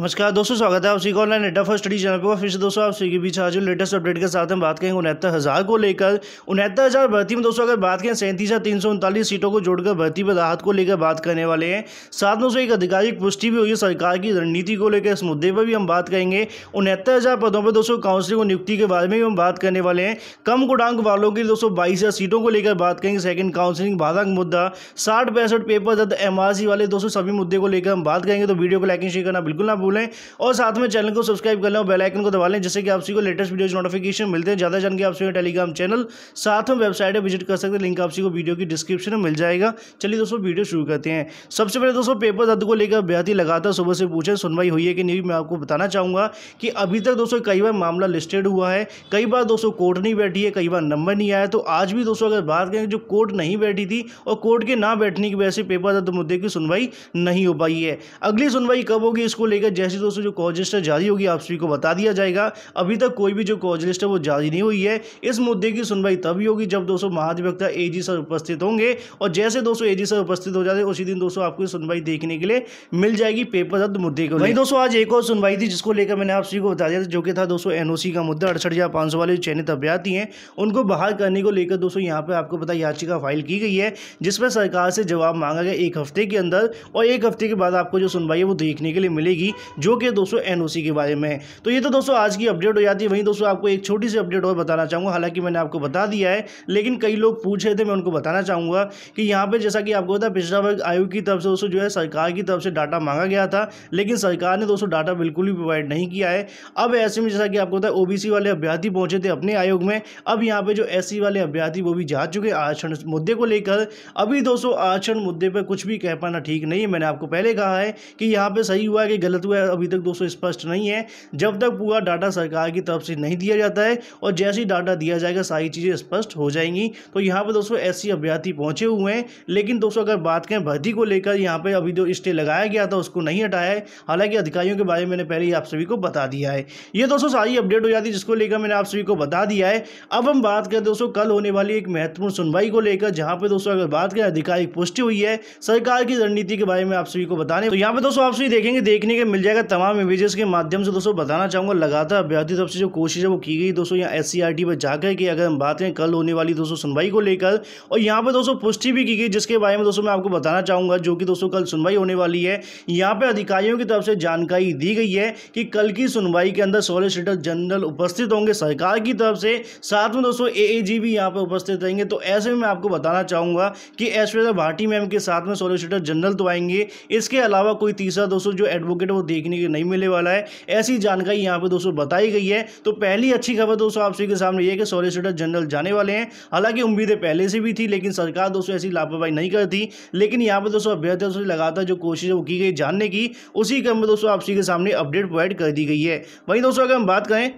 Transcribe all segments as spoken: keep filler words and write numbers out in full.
नमस्कार दोस्तों, स्वागत है आप सभी को ऑनलाइन अड्डा फॉर स्टडी चैनल पर। फिर से दोस्तों आप सभी के बीच आज लेटेस्ट अपडेट के साथ हम बात करेंगे उनहत्तर हज़ार को लेकर। उनहत्तर हज़ार भर्ती में दोस्तों अगर बात करें सैंतीस हज़ार तीन सौ उनतालीस सीटों को जोड़कर भर्ती पर राहत को लेकर बात करने वाले हैं। साथ में दोस्तों एक आधिकारिक पुष्टि भी हुई है सरकार की रणनीति को लेकर, इस मुद्दे पर भी हम बात करेंगे। उनहत्तर हज़ार पदों पर दोस्तों काउंसलिंग और नियुक्ति के बारे में भी हम बात करने वाले हैं। कम गुणांक वालों के दोस्तों बाईस हज़ार सीटों को लेकर बात करेंगे। सेकंड काउंसलिंग बाधा का मुद्दा, साठ पैंसठ पेपर दत्त एम आर सी वाले दोस्तों सभी मुद्दे को लेकर हम बात करेंगे। तो वीडियो को लाइक एंड शेयर करना बिल्कुल ना भूलें और साथ में चैनल को सब्सक्राइब कर लें और बेल आइकन को दबा लें, जिससे कि आप सभी को लेटेस्ट वीडियो नोटिफिकेशन मिलते हैं। ज्यादा जानकारी आप सभी को टेलीग्राम चैनल साथ में वेबसाइट पर विजिट कर सकते हैं, लिंक आप सभी को वीडियो की डिस्क्रिप्शन में मिल जाएगा। चलिए दोस्तों वीडियो शुरू करते हैं। सबसे पहले दोस्तों पेपर रद्द को लेकर अभ्यर्थी लगातार सुबह से पूछे सुनवाई हुई है कि नहीं। मैं आपको बताना चाहूँगा कि अभी तक दोस्तों कई बार मामला लिस्टेड हुआ है, कई बार दोस्तों कोर्ट नहीं बैठी है, कई बार नंबर नहीं आया। तो आज भी दोस्तों अगर बात करें जो कोर्ट नहीं बैठी थी और कोर्ट के ना बैठने की वजह से पेपर रद्द मुद्दे की सुनवाई नहीं हो पाई है। अगली सुनवाई कब होगी इसको लेकर जैसे दोस्तों जो कॉज लिस्ट जारी होगी आप सभी को बता दिया जाएगा। अभी तक कोई भी जो कॉज लिस्ट है वो जारी नहीं हुई है। इस मुद्दे की सुनवाई तभी होगी जब दोस्तों महाधिवक्ता एजी सर उपस्थित होंगे और जैसे दोस्तों एजी सर उपस्थित हो जाते उसी दिन दोस्तों आपको सुनवाई देखने के लिए मिल जाएगी पेपर रद्द मुद्दे को। वही दोस्तों आज एक और सुनवाई थी जिसको लेकर मैंने आप सभी को बता दिया था, जो कि था दोस्तों एनओसी का मुद्दा। अड़सठ हजार पाँच सौ वाले चयनित अभ्यर्थी हैं उनको बाहर करने को लेकर दोस्तों यहाँ पर आपको पता याचिका फाइल की गई है, जिसमें सरकार से जवाब मांगा गया एक हफ्ते के अंदर और एक हफ्ते के बाद आपको जो सुनवाई है वो देखने के लिए मिलेगी, जो कि दोस्तों एनओसी के बारे में। तो ये तो दोस्तों आज की अपडेट हो जाती है। वहीं दोस्तों आपको एक छोटी सी अपडेट और बताना चाहूँगा, हालांकि मैंने आपको बता दिया है लेकिन कई लोग पूछ रहे थे, मैं उनको बताना चाहूँगा कि यहाँ पे जैसा कि आपको पता पिछड़ा वर्ग आयोग की तरफ से दोस्तों जो है सरकार की तरफ से डाटा मांगा गया था, लेकिन सरकार ने दोस्तों डाटा बिल्कुल भी प्रोवाइड नहीं किया है। अब ऐसे में जैसा कि आपको पता है ओबीसी वाले अभ्यर्थी पहुंचे थे अपने आयोग में, अब यहाँ पर जो एससी वाले अभ्यर्थी वो भी जा चुके हैं। आरक्षण मुद्दे को लेकर अभी दोस्तों आरक्षण मुद्दे पर कुछ भी कह पाना ठीक नहीं है। मैंने आपको पहले कहा है कि यहाँ पर सही हुआ है कि गलत हुआ है अभी तक दोस्तों स्पष्ट नहीं है, जब तक पूरा डाटा सरकार की तरफ से नहीं दिया जाता है। और जैसे ही डाटा दिया जाएगा सारी चीज़ें स्पष्ट हो जाएंगी। तो यहाँ पर दोस्तों एससी अभ्यर्थी पहुंचे हुए हैं, लेकिन दोस्तों अगर बात करें भर्ती को लेकर यहाँ पे अभी जो स्टे लगाया गया था उसको नहीं हटाया है। हालांकि अधिकारियों के बारे में मैंने पहले ही आप सभी को बता दिया है। ये दोस्तों सारी अपडेट हो जाती है जिसको लेकर मैंने आप सभी को बता दिया है। अब हम बात करें दोस्तों कल होने वाली एक महत्वपूर्ण सुनवाई को लेकर, जहाँ पर दोस्तों अगर बात करें आधिकारिक पुष्टि हुई है सरकार की रणनीति के बारे में आप सभी को बताने। तो यहाँ पर दोस्तों आप सभी देखेंगे देखने के मिल जाएगा तमाम इमेजेस के माध्यम से। दोस्तों बताना चाहूँगा लगातार अभ्यर्थी तरफ से जो कोशिश है वो की गई दोस्तों यहाँ एससीईआरटी पर जाकर कि अगर हम बात करें कल होने वाली दोस्तों सुनवाई को लेकर, और यहाँ पर दोस्तों पुष्टि भी की गई जिसके बारे में दोस्तों मैं आपको बताना चाहूँगा, जो कि दोस्तों कल सुनवाई होने वाली है। यहाँ पर अधिकारियों की तरफ से जानकारी दी गई है कि कल की सुनवाई के अंदर सॉलिसिटर जनरल उपस्थित होंगे सरकार की तरफ से, साथ में दोस्तों एएजी भी यहाँ पर उपस्थित रहेंगे। तो ऐसे में मैं आपको बताना चाहूँगा कि ऐश्वर्या भाटी मैम के साथ में सॉलिसिटर जनरल तो आएंगे, इसके अलावा कोई तीसरा दोस्तों जो एडवोकेट वो देखने के नहीं मिलने वाला है, ऐसी जानकारी यहाँ पे दोस्तों बताई गई है। तो पहली अच्छी खबर दोस्तों आप सभी के सामने ये है कि सॉलिसिटर जनरल जाने वाले हैं। हालांकि उम्मीदें पहले से भी थी, लेकिन सरकार दोस्तों ऐसी लापरवाही नहीं करती। लेकिन यहाँ पे दोस्तों अभ्यर्थियों से लगातार जो कोशिश वो की गई जानने की, उसी क्रम में दोस्तों आप सभी के सामने अपडेट प्रोवाइड कर दी गई है। वहीं दोस्तों अगर हम बात करें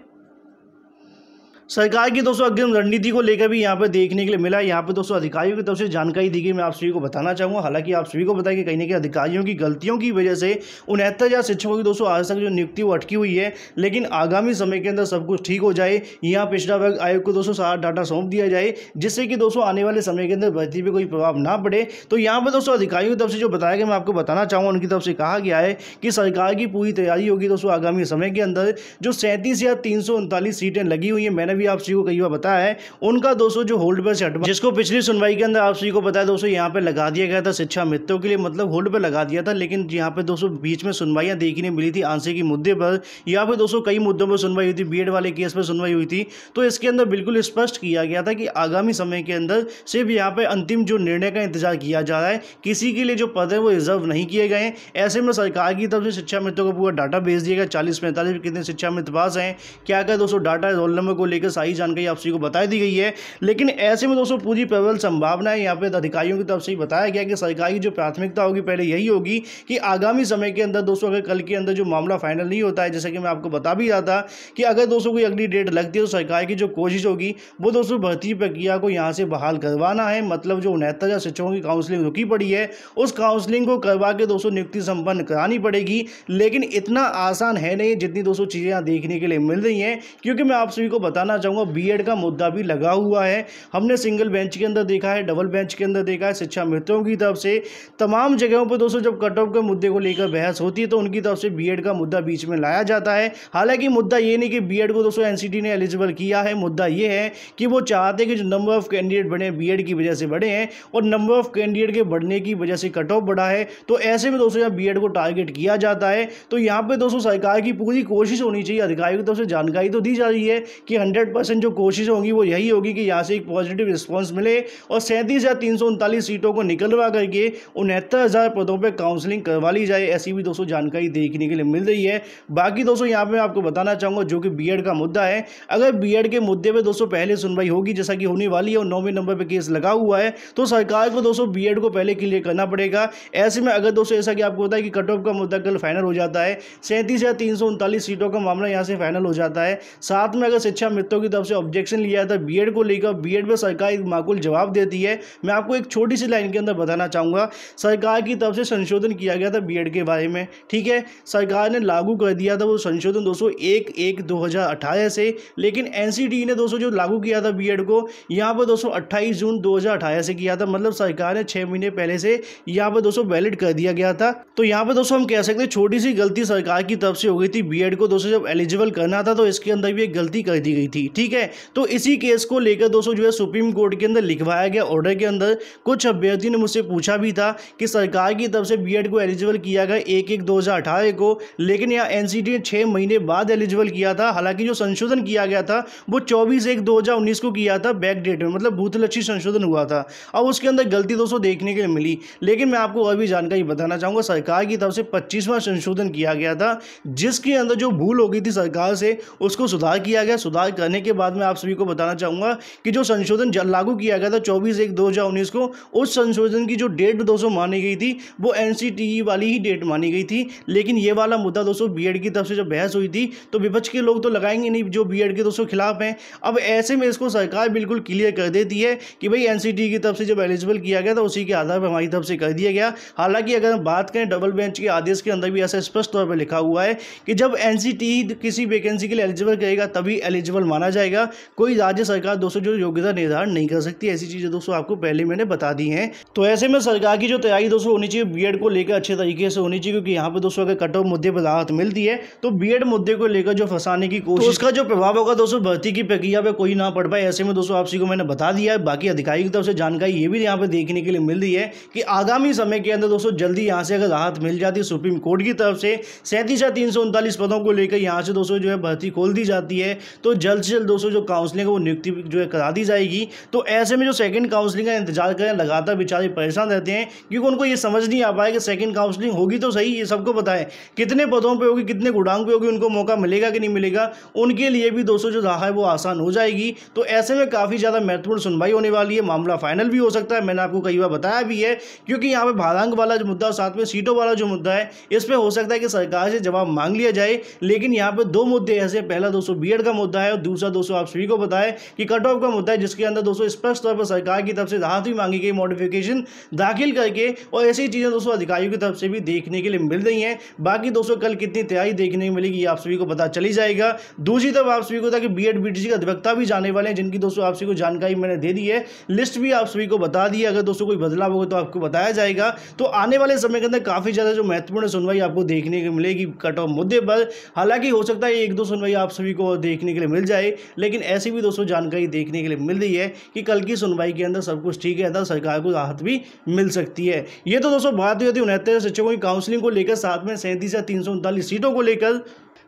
सरकार की दोस्तों अग्रिम रणनीति को लेकर भी यहाँ पे देखने के लिए मिला है। यहाँ पे दोस्तों अधिकारियों की तरफ से जानकारी दी गई, मैं आप सभी को बताना चाहूँगा। हालांकि आप सभी को बताया कि कहीं ना कहीं अधिकारियों की गलतियों की वजह से उनहत्तर हज़ार शिक्षकों की दोस्तों आज तक जो नियुक्ति वो अटकी हुई है, लेकिन आगामी समय के अंदर सब कुछ ठीक हो जाए। यहाँ पिछड़ा वर्ग आयोग को दोस्तों सारा डाटा सौंप दिया जाए, जिससे कि दोस्तों आने वाले समय के अंदर भर्ती पर कोई प्रभाव ना पड़े। तो यहाँ पर दोस्तों अधिकारियों की तरफ से जो बताया गया, मैं आपको बताना चाहूँगा, उनकी तरफ से कहा गया है कि सरकार की पूरी तैयारी होगी दोस्तों आगामी समय के अंदर। जो सैंतीस हज़ार तीन सौ उनतालीस सीटें लगी हुई हैं, मैंने आप सभी को कई बार बताया है, उनका दोस्तों जो होल्ड पर से हटवा, जिसको पिछली सुनवाई के अंदर आप सभी को बताया दोस्तों यहाँ पे लगा दिया गया था शिक्षा मित्रों के लिए, मतलब होल्ड पर लगा दिया था। लेकिन यहाँ पे दोस्तों बीच में सुनवाइयाँ देखने मिली थी आंसे के मुद्दे पर, यहाँ पे दोस्तों कई मुद्दों पर सुनवाई हुई थी, बीएड वाले केस पर सुनवाई हुई थी। तो इसके अंदर बिल्कुल स्पष्ट किया गया था कि आगामी समय के अंदर सिर्फ यहाँ पे अंतिम जो निर्णय का इंतजार किया जा रहा है, किसी के लिए जो पद है वो रिजर्व नहीं किए गए। ऐसे में सरकार की तरफ से शिक्षा मित्रों को पूरा डाटा भेज दिया गया, चालीस पैंतालीस कितने शिक्षा मित्र पास हैं, क्या क्या दोस्तों डाटा रोल नंबर को लेकर सारी जानकारी आप सभी को बता दी गई है। लेकिन ऐसे में दोस्तों पूरी प्रबल संभावना है, यहाँ पे अधिकारियों की तरफ से बताया गया कि सरकार की जो प्राथमिकता होगी पहले यही होगी कि आगामी समय के अंदर दोस्तों अगर कल के अंदर जो मामला फाइनल नहीं होता है, जैसे कि मैं आपको बता भी रहा था कि अगर दोस्तों कोई अगली डेट लगती है तो सरकार की जो कोशिश होगी वो दोस्तों भर्ती प्रक्रिया को यहाँ से बहाल करवाना है। मतलब जो उनहत्तर हज़ार शिक्षकों की काउंसलिंग रुकी पड़ी है, उस काउंसलिंग को करवा के दोस्तों नियुक्ति संपन्न करानी पड़ेगी। लेकिन इतना आसान है नहीं जितनी दोस्तों चीज़ें यहाँ देखने के लिए मिल रही हैं, क्योंकि मैं आप सभी को बताना बताना चाहूँगा बीएड का मुद्दा भी लगा हुआ है। हमने सिंगल बेंच के अंदर देखा है, डबल बेंच के अंदर देखा है, शिक्षा मित्रों की तरफ से तमाम जगहों पर दोस्तों जब कट ऑफ के मुद्दे को लेकर बहस होती है तो उनकी तरफ से बीएड का मुद्दा बीच में लाया जाता है। हालांकि मुद्दा ये नहीं कि बीएड को दोस्तों एनसीटी ने एलिजिबल किया है, मुद्दा ये है कि वो चाहते कि जो नंबर ऑफ कैंडिडेट बढ़े बीएड की वजह से बढ़े हैं और नंबर ऑफ कैंडिडेट के बढ़ने की वजह से कट ऑफ बढ़ा है, तो ऐसे में दोस्तों यहाँ बीएड को टारगेट किया जाता है। तो यहाँ पे दोस्तों सरकार की पूरी कोशिश होनी चाहिए, अधिकारियों की तरफ से जानकारी तो दी जा रही है कि हंड्रेड परसेंट जो कोशिश होगी वो यही होगी कि यहाँ से एक पॉजिटिव रिस्पॉन्स मिले और सैंतीस हजार तीन सौ उनतालीस सीटों को निकलवा करके उनहत्तर हजार पदों पर काउंसलिंग करवा ली जाए, ऐसी भी दोस्तों जानकारी देखने के लिए मिल रही है। बाकी दोस्तों यहाँ पे आपको बताना चाहूँगा जो कि बीएड का मुद्दा है, अगर बीएड के मुद्दे पे दोस्तों पहले सुनवाई होगी जैसा कि होने वाली है और नौवें नंबर पे केस लगा हुआ है, तो सरकार को दोस्तों बीएड को पहले क्लियर करना पड़ेगा। ऐसे में अगर दोस्तों ऐसा कि आपको पता है कि कट ऑफ का मुद्दा कल फाइनल हो जाता है, सैंतीस या तीन सौ उनतालीस सीटों का मामला यहाँ से फाइनल हो जाता है। साथ में अगर शिक्षा मित्रों की तरफ से ऑब्जेक्शन लिया था बीएड को लेकर, बीएड पर सरकार एक माकूल जवाब देती है। मैं आपको एक छोटी सी लाइन के अंदर बताना चाहूँगा, सरकार की तरफ से संशोधन किया गया था बीएड के बारे में, ठीक है, सरकार ने लागू कर दिया था वो संशोधन दोस्तों एक एक दो हजार अठारह से, लेकिन एनसीटी ने दोस्तों जो लागू किया था बीएड को यहाँ पर दोस्तों अट्ठाईस जून दो हजार अठारह से किया था, मतलब सरकार ने छह महीने पहले से यहाँ पर दोस्तों वैलिड कर दिया गया था। तो यहाँ पर दोस्तों हम कह सकते हैं छोटी सी गलती सरकार की तरफ से हो गई थी, बीएड को दोस्तों जब एलिजिबल करना था तो इसके अंदर भी एक गलती कर दी गई थी, ठीक है। तो इसी केस को लेकर दोस्तों जो है सुप्रीम कोर्ट के अंदर लिखवाया गया ऑर्डर के अंदर, कुछ अभ्यर्थी ने मुझसे पूछा भी था कि सरकार की तरफ से बीएड को एलिजिबल किया गया एक एक दो हजार अठारह को, लेकिन यहाँ एनसीटी ने छह महीने बाद एलिजिबल किया था। हालांकि जो संशोधन किया गया था वो चौबीस एक दो हजार उन्नीस को किया था, बैक डेट में, मतलब भूतलक्षी संशोधन हुआ था। अब उसके अंदर गलती दोस्तों देखने के लिए मिली, लेकिन मैं आपको और भी जानकारी बताना चाहूँगा, सरकार की तरफ से पच्चीसवां संशोधन किया गया था जिसके अंदर जो भूल हो गई थी सरकार से उसको सुधार किया गया। सुधार करने के बाद मैं आप सभी को बताना चाहूँगा कि जो संशोधन लागू किया गया था चौबीस एक दो हजार उन्नीस को, उस संशोधन की जो डेट दोस्तों मानी गई थी वो एनसीटीई वाली ही डेट मानी गई थी। लेकिन ये वाला मुद्दा दोस्तों बीएड की तरफ से जब बहस हुई थी तो विपक्ष के लोग तो लगाएंगे नहीं जो बीएड के दोस्तों खिलाफ हैं। अब ऐसे में इसको सरकार बिल्कुल क्लियर कर देती है कि भाई एनसीटी की तरफ से जब एलिजिबल किया गया था उसी के आधार पर हमारी तरफ से कर दिया गया। हालांकि अगर हम बात करें डबल बेंच के आदेश के अंदर भी ऐसा स्पष्ट तौर पर लिखा हुआ है कि जब एनसीटी किसी वैकेंसी के लिए एलिजिबल करेगा तभी एलिजिबल माना जाएगा, कोई राज्य सरकार दोस्तों जो योग्यता निर्धारण नहीं कर सकती। ऐसी चीज़ें दोस्तों आपको पहले मैंने बता दी हैं। तो ऐसे में सरकार की जो तैयारी दोस्तों होनी चाहिए बीएड को लेकर अच्छे तरीके से होनी चाहिए, क्योंकि यहाँ पर दोस्तों अगर कट ऑफ मुद्दे पर राहत मिलती है तो बीएड मुद्दे को लेकर जो फंसाने की कोशिश, तो उसका जो प्रभाव होगा दोस्तों भर्ती की प्रक्रिया पे कोई ना पड़ पाए। ऐसे में दोस्तों आप सभी को मैंने बता दिया है। बाकी अधिकारियों की तरफ से जानकारी ये भी यहाँ पे देखने के लिए मिल रही है कि आगामी समय के अंदर दोस्तों जल्दी यहाँ से अगर राहत मिल जाती है सुप्रीम कोर्ट की तरफ से सैंतीस या तीन सौ उनतालीस पदों को लेकर यहाँ से दोस्तों जो है भर्ती खोल दी जाती है, तो जल्द से जल्द दोस्तों जो काउंसलिंग है वो नियुक्ति जो है करा दी जाएगी। तो ऐसे में जो सेकंड काउंसलिंग का इंतजार करें, लगातार बेचारे परेशान रहते हैं क्योंकि उनको ये समझ नहीं आ पाया कि सेकंड काउंसलिंग होगी तो सही, ये सबको पता है कितने पदों पे होगी, कितने गुड़ांग पे होगी, उनको मौका मिलेगा कि नहीं मिलेगा, उनके लिए भी दोस्तों जो राह है वो आसान हो जाएगी। तो ऐसे में काफ़ी ज़्यादा महत्वपूर्ण सुनवाई होने वाली है, मामला फाइनल भी हो सकता है, मैंने आपको कई बार बताया भी है, क्योंकि यहाँ पर भारांक वाला जो मुद्दा और साथ में सीटों वाला जो मुद्दा है इस पर हो सकता है कि सरकार से जवाब मांग लिया जाए। लेकिन यहाँ पर दो मुद्दे ऐसे, पहला दोस्तों बीएड का मुद्दा है और दूसरा दोस्तों आप सभी को पता है कि कट ऑफ का मुद्दा है, जिसके अंदर दोस्तों स्पष्ट तौर पर सरकार की तरफ से राहत भी मांगी गई, मॉडिफिकेशन दाखिल करके, और ऐसी चीज़ें दोस्तों अधिकारियों की तरफ से भी देखने के लिए मिल रही हैं। बाकी दोस्तों कल कितनी तैयारी देखने को मिलेगी आप सभी को पता चली जाएगा। दूसरी तरफ आप सभी को था कि बीएड बीटीसी के अधिवक्ता भी जाने वाले हैं, जिनकी दोस्तों आप सभी को जानकारी मैंने दे दी है, लिस्ट भी आप सभी को बता दी है। अगर दोस्तों कोई बदलाव होगा तो आपको बताया जाएगा। तो आने वाले समय के अंदर काफ़ी ज़्यादा जो महत्वपूर्ण सुनवाई आपको देखने को मिलेगी कट ऑफ मुद्दे पर। हालांकि हो सकता है एक दो सुनवाई आप सभी को देखने के लिए मिल जाए, लेकिन ऐसी भी दोस्तों जानकारी देखने के लिए मिल रही है कि कल की सुनवाई के अंदर सब कुछ ठीक है, सरकार को राहत भी मिल सकती है। ये तो दोस्तों बात हुई थी उनहत्तर शिक्षकों की काउंसलिंग को लेकर, साथ में सैंतीस या तीन सौ उनतालीस सीटों को लेकर।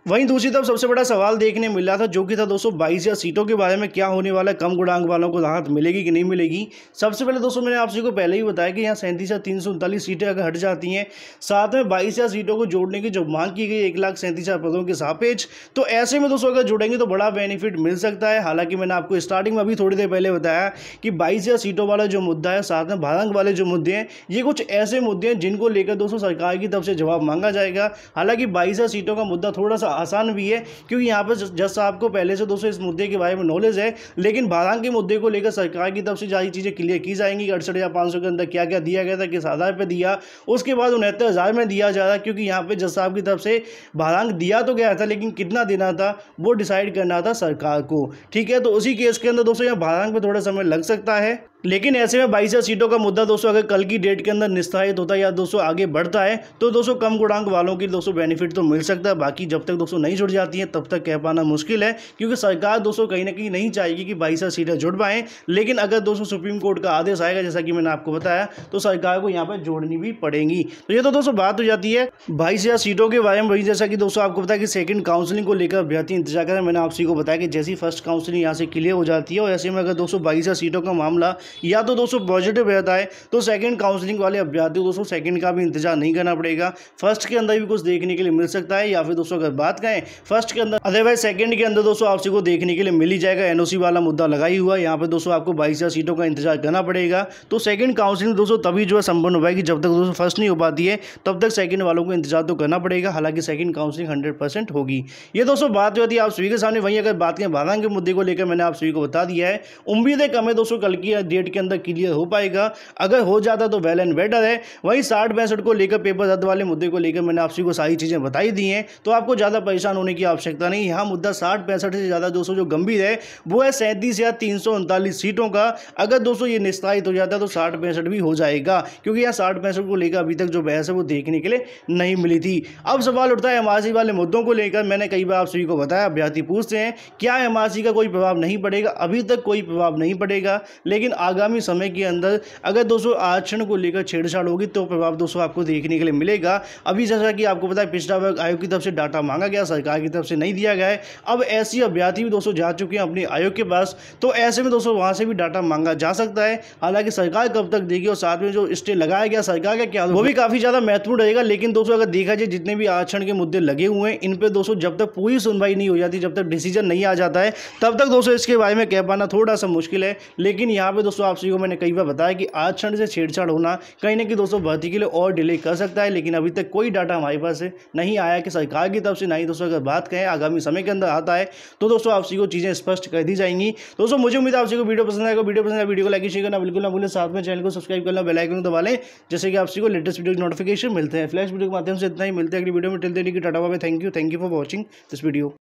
वहीं दूसरी तरफ सबसे बड़ा सवाल देखने मिल रहा था जो कि था दोस्तों बाईस या सीटों के बारे में, क्या होने वाला है, कम गुणांक वालों को राहत मिलेगी कि नहीं मिलेगी। सबसे पहले दोस्तों मैंने आप सभी को पहले ही बताया कि यहाँ सैंतीस या तीन सौ उनतालीस सीटें अगर हट जाती हैं, साथ में बाईस या सीटों को जोड़ने की जो मांग की गई एक लाख सैंतीस हजार पदों के सापेक्ष, तो ऐसे में दोस्तों अगर जुड़ेंगे तो बड़ा बेनिफिट मिल सकता है। हालांकि मैंने आपको स्टार्टिंग में अभी थोड़ी देर पहले बताया कि बाईस या सीटों वाला जो मुद्दा है, साथ में भारांक वाले जो मुद्दे हैं, ये कुछ ऐसे मुद्दे हैं जिनको लेकर दोस्तों सरकार की तरफ से जवाब मांगा जाएगा। हालांकि बाईस या सीटों का मुद्दा थोड़ा सा आसान भी है क्योंकि यहाँ पर जज साहब को पहले से दोस्तों इस मुद्दे के बारे में नॉलेज है, लेकिन भारांक के मुद्दे को लेकर सरकार की तरफ से सारी चीज़ें क्लियर की जाएंगी। अड़सठ या पाँच सौ के अंदर क्या क्या दिया गया था, किस आधार पर दिया, उसके बाद उनहत्तर हज़ार में दिया जा रहा, क्योंकि यहाँ पर जज साहब की तरफ से भारांक दिया तो गया था लेकिन कितना देना था वो डिसाइड करना था सर सरकार को। ठीक है, तो उसी केस के अंदर दोस्तों यहाँ भारांक में थोड़ा समय लग सकता है, लेकिन ऐसे में बाईस सीटों का मुद्दा दोस्तों अगर कल की डेट के अंदर निस्तारित होता है या दोस्तों आगे बढ़ता है तो दोस्तों कम गुणांक वालों की दोस्तों बेनिफिट तो मिल सकता है। बाकी जब तक दोस्तों नहीं जुड़ जाती है तब तक कह पाना मुश्किल है, क्योंकि सरकार दोस्तों कहीं ना कहीं नहीं चाहेगी कि बाईस सीटें जुड़ पाएँ। लेकिन अगर दोस्तों सुप्रीम कोर्ट का आदेश आएगा, जैसा कि मैंने आपको बताया, तो सरकार को यहाँ पर जोड़नी भी पड़ेंगी। तो ये तो दोस्तों बात हो जाती है बाईस सीटों के बारे में। वही जैसा कि दोस्तों आपको बताया कि सेकंड काउंसलिंग को लेकर अभ्यर्थी इंतजार करें। मैंने आपसी को बताया कि जैसी फर्स्ट काउंसलिंग यहाँ से क्लियर हो जाती है और ऐसे में अगर दोस्तों बाईस सीटों का मामला या तो दोस्तों पॉजिटिव रहता है तो सेकंड काउंसलिंग वाले अभ्यर्थी दोस्तों सेकंड का भी इंतजार नहीं करना पड़ेगा। फर्स्ट के अंदर भी कुछ देखने के लिए मिल सकता है, या फिर दोस्तों अगर बात करें फर्स्ट के अंदर, अदरवाइज सेकंड के अंदर दोस्तों आपसी को देखने के लिए मिल ही जाएगा। एनओसी वाला मुद्दा लगा ही हुआ, यहाँ पर दोस्तों आपको बाईस सीटों का इंतजार करना पड़ेगा। तो सेकंड काउंसलिंग दोस्तों तभी जो है संपन्न हो पाएगी, जब तक दोस्तों फर्स्ट नहीं हो पाती है तब तक सेकंड वालों को इंतजार तो करना पड़ेगा। हालांकि सेकंड काउंसलिंग हंड्रेड परसेंट होगी। ये दोस्तों बात होती है आप सभी के सामने। वहीं अगर बात करें भारांक के मुद्दे को लेकर, मैंने आप सभी को बता दिया है, उम्मीदें कम है दोस्तों कल की डेट के अंदर क्लियर हो पाएगा। अगर हो जाता तो वेल एंड बेटर है। वहीं साठ पैंसठ को लेकर पेपर रद्द वाले मुद्दे को लेकर मैंने आप सभी को सारी चीजें बताई दी हैं, तो आपको ज्यादा परेशान होने की आवश्यकता नहीं। यहाँ मुद्दा साठ पैंसठ से ज्यादा दोस्तों जो गंभीर है वो है सैंतीस या तीन सौ उनतालीस सीटों का। अगर दोस्तों ये निस्तारित हो जाता है तो साठ पैंसठ भी हो जाएगा, क्योंकि यहाँ साठ पैंसठ को लेकर अभी तक जो बहस है वो देखने के लिए नहीं मिली थी। अब सवाल उठता है एमआरसी वाले मुद्दों को लेकर। मैंने कई बार आप सभी को बताया, अभ्यर्थी पूछते हैं क्या एमआरसी का कोई प्रभाव नहीं पड़ेगा। अभी तक कोई प्रभाव नहीं पड़ेगा, लेकिन आगामी समय के अंदर अगर दोस्तों आरक्षण को लेकर छेड़छाड़ होगी तो प्रभाव दोस्तों आपको देखने के लिए मिलेगा। अभी जैसा कि आपको पता है पिछड़ा वर्ग आयोग की तरफ से डाटा मांगा गया, सरकार की तरफ से नहीं दिया गया है। अब ऐसी अभ्यर्थी भी दोस्तों जा चुके हैं अपने आयोग के पास, तो ऐसे में दोस्तों वहां से भी डाटा मांगा जा सकता है। हालांकि सरकार कब तक देगी और साथ में जो स्टे लगाया गया सरकार का क्या, वो भी काफी ज्यादा महत्वपूर्ण रहेगा। लेकिन दोस्तों अगर देखा जाए जितने भी आरक्षण के मुद्दे लगे हुए हैं, इन पर दोस्तों जब तक पूरी सुनवाई नहीं हो जाती, जब तक डिसीजन नहीं आ जाता है, तब तक दोस्तों इसके बारे में कह पाना थोड़ा सा मुश्किल है। लेकिन यहाँ पे दोस्तों आप सभी को मैंने कई बार बताया कि आरक्षण से छेड़छाड़ होना कहीं ना कहीं दोस्तों भर्ती के लिए और डिले कर सकता है। लेकिन अभी तक कोई डाटा हमारे पास नहीं आया कि सरकार की तरफ से, नहीं दोस्तों अगर बात करें आगामी समय के अंदर आता है तो दोस्तों आप सभी को चीज़ें स्पष्ट कर दी जाएंगी। दोस्तों मुझे उम्मीद है आप सभी को वीडियो पसंद आएगा। वीडियो पसंद आए वीडियो को लाइक शेयर करना बिल्कुल ना भूलें, साथ में चैनल को सब्सक्राइब करना, बेल आइकन दबा लें, जैसे कि आप सभी को लेटेस्ट वीडियो की नोटिफिकेशन मिलते हैं। फ्लैश वीडियो के माध्यम से इतना ही, मिलते हैं अगली वीडियो में। टिल देने की tata bye bye. Thank you thank you for watching this video.